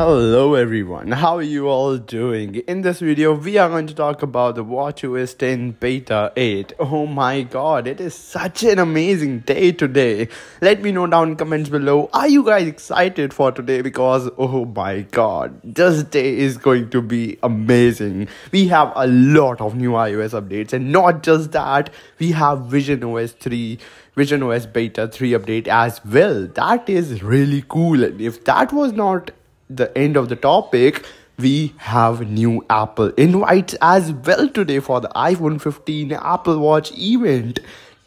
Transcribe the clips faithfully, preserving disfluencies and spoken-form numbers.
Hello everyone, how are you all doing? In this video, we are going to talk about the watch O S ten beta eight. Oh my god, it is such an amazing day today. Let me know down in comments below, are you guys excited for today? Because oh my god, this day is going to be amazing. We have a lot of new iOS updates, and not just that, we have Vision O S three. Vision O S beta three update as well. That is really cool, and if that was not the end of the topic, we have new Apple invites as well today for the iPhone fifteen Apple Watch event.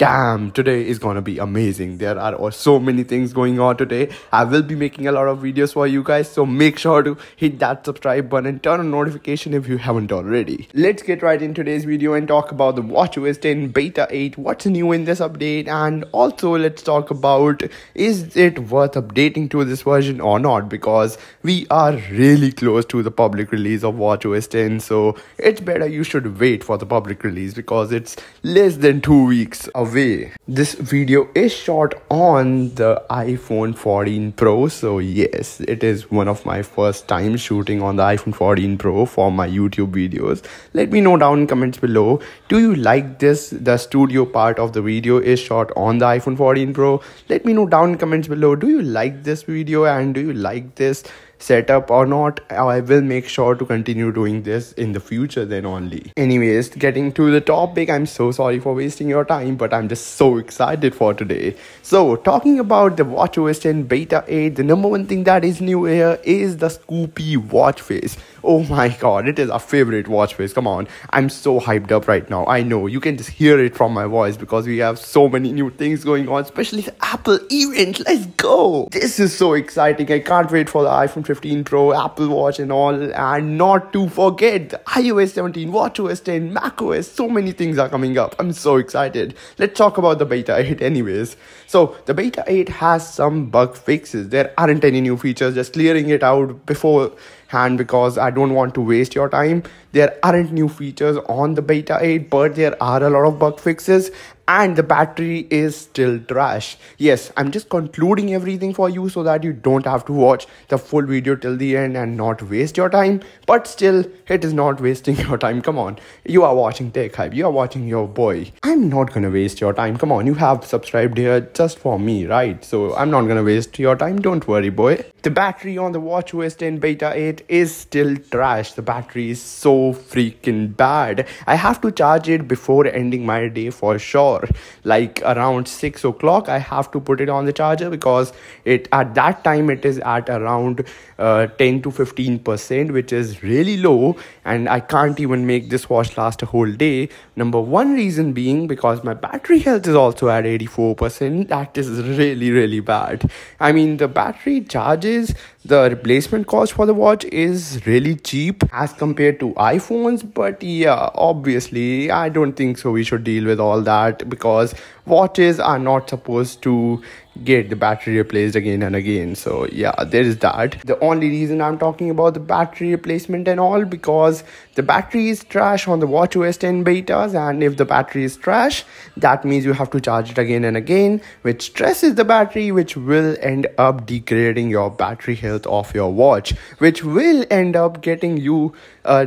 Damn, today is gonna be amazing. There are so many things going on today. I will be making a lot of videos for you guys, so make sure to hit that subscribe button and turn on notification if you haven't already. Let's get right in today's video and talk about the watch O S ten beta eight, what's new in this update, and also let's talk about, is it worth updating to this version or not, because we are really close to the public release of watch O S ten, so it's better you should wait for the public release because it's less than two weeks away. Way. This video is shot on the iPhone fourteen Pro, so yes, it is one of my first time shooting on the iPhone fourteen Pro for my YouTube videos. Let me know down in comments below, do you like this? The studio part of the video is shot on the iPhone fourteen Pro. Let me know down in comments below, do you like this video and do you like this setup or not? I will make sure to continue doing this in the future then only. Anyways, getting to the topic, I'm so sorry for wasting your time, but I'm just so excited for today. So talking about the watch O S ten beta eight, the number one thing that is new here is the Snoopy watch face. Oh my god, it is our favorite watch face. Come on, I'm so hyped up right now. I know you can just hear it from my voice because we have so many new things going on, especially the Apple event. Let's go, this is so exciting. I can't wait for the iPhone fifteen Pro, Apple Watch and all, and not to forget the iOS seventeen, watch O S ten, macOS. So many things are coming up. I'm so excited. Let's talk about the beta eight anyways. So the beta eight has some bug fixes. There aren't any new features, just clearing it out beforehand because I don't want to waste your time. There aren't new features on the beta eight, but there are a lot of bug fixes. And the battery is still trash. Yes, I'm just concluding everything for you so that you don't have to watch the full video till the end and not waste your time. But still, it is not wasting your time. Come on, you are watching Tech Hype. You are watching your boy. I'm not gonna waste your time. Come on, you have subscribed here just for me, right? So I'm not gonna waste your time. Don't worry, boy. The battery on the watch O S ten beta eight is still trash. The battery is so freaking bad. I have to charge it before ending my day for sure. Like around six o'clock I have to put it on the charger because it at that time it is at around uh, ten to fifteen percent, which is really low, and I can't even make this watch last a whole day. Number one reason being because my battery health is also at eighty-four percent. That is really really bad. I mean, the battery charges, the replacement cost for the watch is really cheap as compared to iPhones, but yeah, obviously I don't think so we should deal with all that because watches are not supposed to get the battery replaced again and again. So yeah, there is that. The only reason I'm talking about the battery replacement and all, because the battery is trash on the watch O S ten betas, and if the battery is trash, that means you have to charge it again and again, which stresses the battery, which will end up degrading your battery health of your watch, which will end up getting you a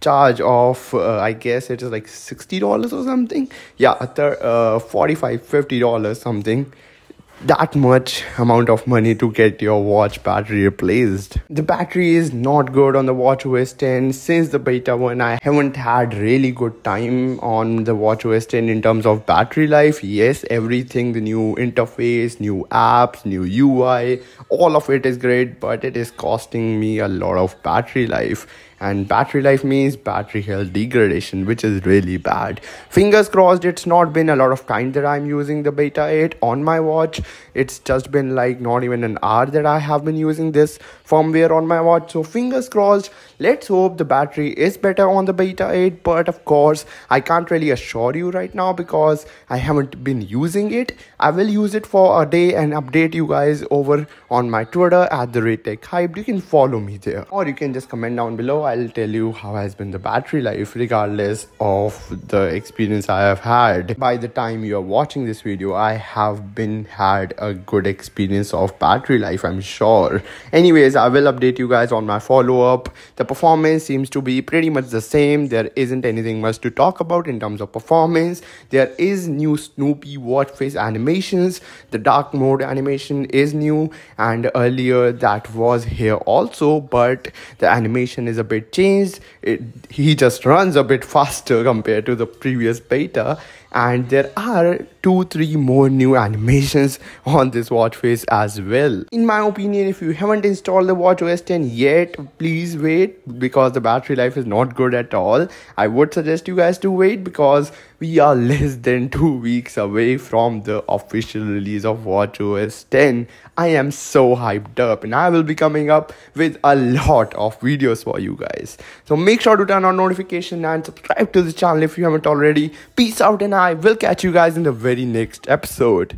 charge of uh, I guess it is like sixty dollars or something. Yeah, uh, forty-five, fifty dollars something. That much amount of money to get your watch battery replaced. The battery is not good on the watch O S ten. Since the beta one, I haven't had really good time on the watch O S ten in terms of battery life. Yes, everything, the new interface, new apps, new U I, all of it is great, but it is costing me a lot of battery life. And battery life means battery health degradation, which is really bad. Fingers crossed, it's not been a lot of time that I'm using the beta eight on my watch. It's just been like not even an hour that I have been using this firmware on my watch. So fingers crossed, let's hope the battery is better on the beta eight. But of course, I can't really assure you right now because I haven't been using it. I will use it for a day and update you guys over on my Twitter at the rate Tech Hype. You can follow me there, or you can just comment down below. I I'll tell you how has been the battery life regardless of the experience I have had. By the time you are watching this video, I have been had a good experience of battery life, I'm sure. Anyways, I will update you guys on my follow-up. The performance seems to be pretty much the same. There isn't anything much to talk about in terms of performance. There is new Snoopy watch face animations. The dark mode animation is new, and earlier that was here also, but the animation is a bit changed. It, he just runs a bit faster compared to the previous beta, and there are two three more new animations on this watch face as well. In my opinion, if you haven't installed the watch O S ten yet, please wait, because the battery life is not good at all. I would suggest you guys to wait, because we are less than two weeks away from the official release of watch O S ten. I am so hyped up, and I will be coming up with a lot of videos for you guys, so make sure to turn on notification and subscribe to the channel if you haven't already. Peace out, and I will catch you guys in the very next episode.